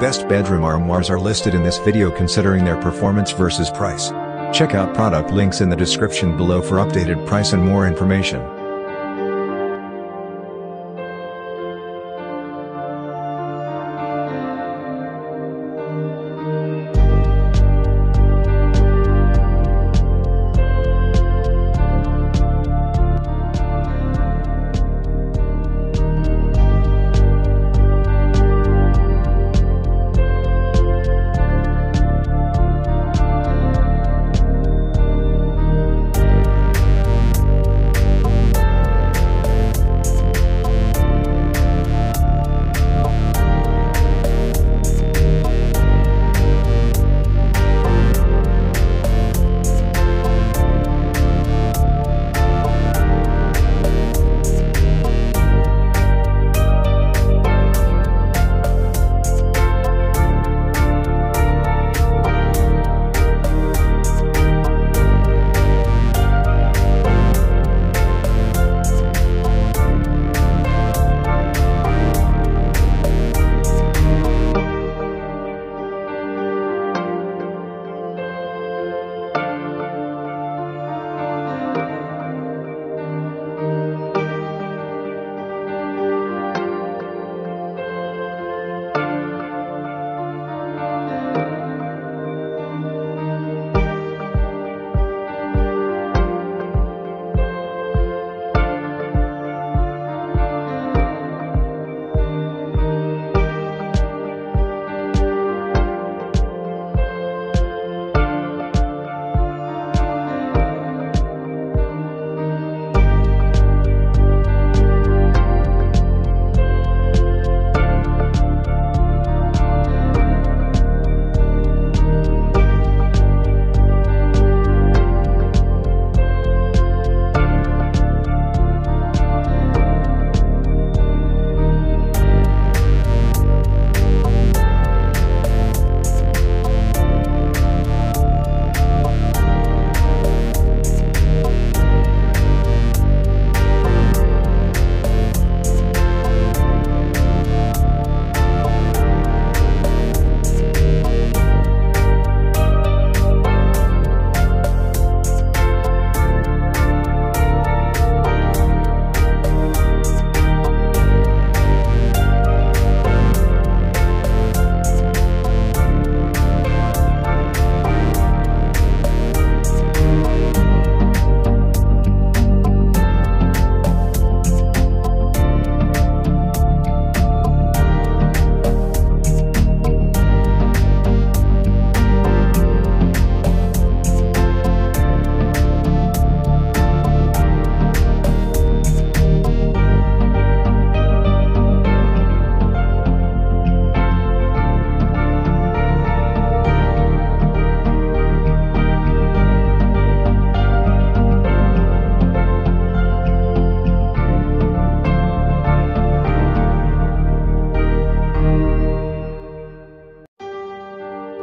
Best bedroom armoires are listed in this video considering their performance versus price. Check out product links in the description below for updated price and more information.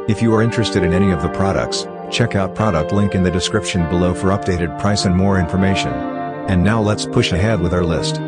If you are interested in any of the products, check out product link in the description below for updated price and more information. And now let's push ahead with our list.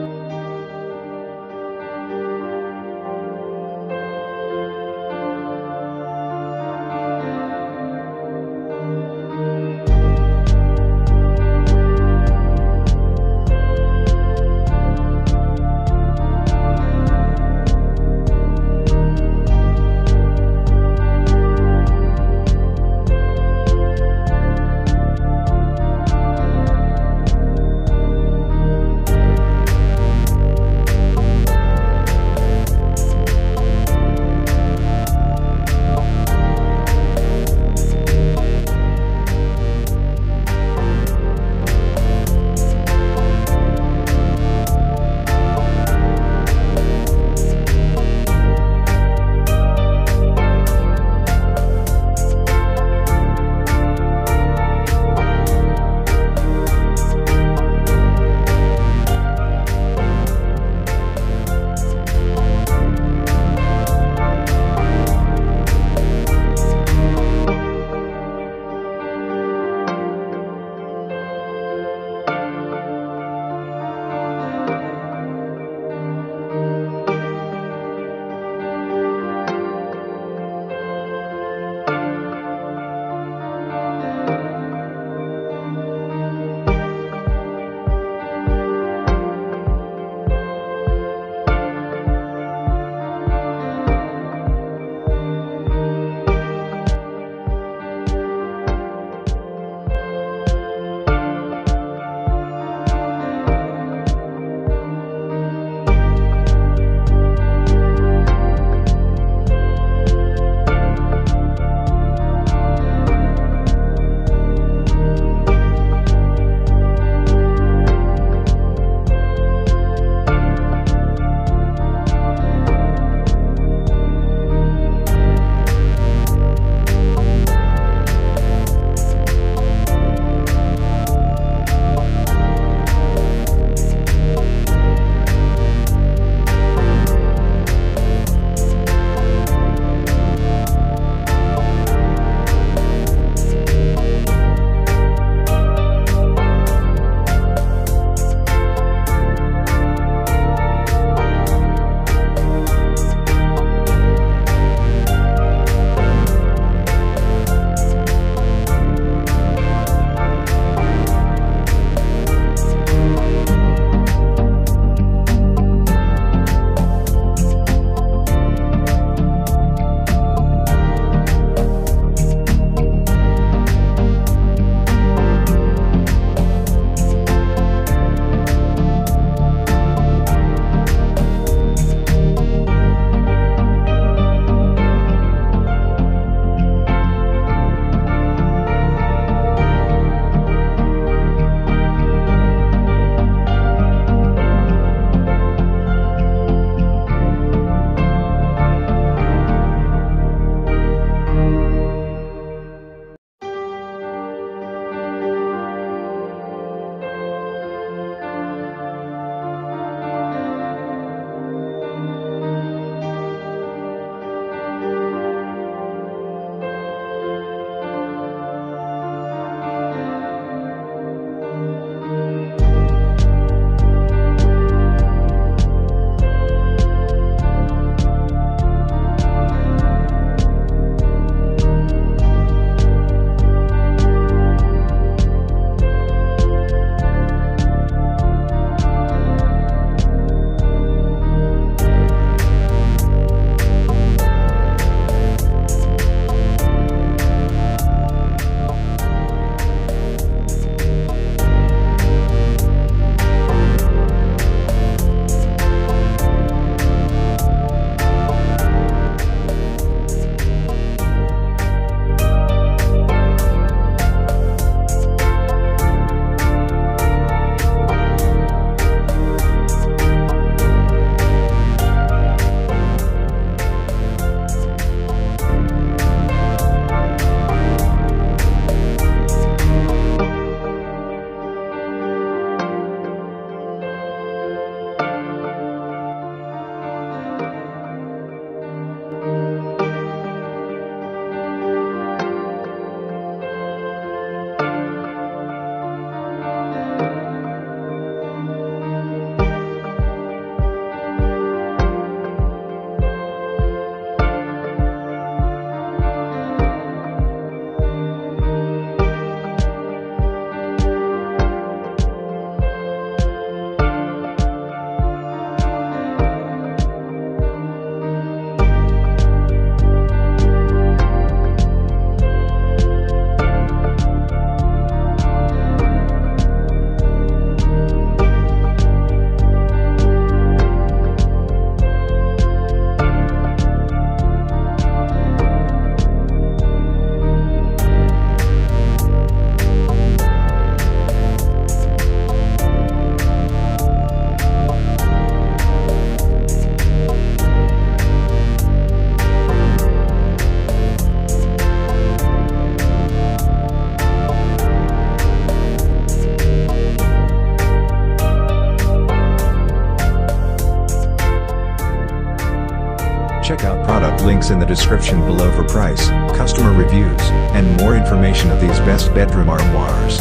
Check out product links in the description below for price, customer reviews, and more information of these best bedroom armoires.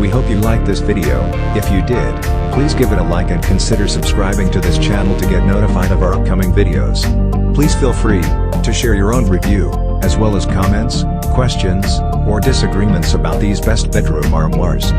We hope you liked this video. If you did, please give it a like and consider subscribing to this channel to get notified of our upcoming videos. Please feel free to share your own review, as well as comments, questions, or disagreements about these best bedroom armoires.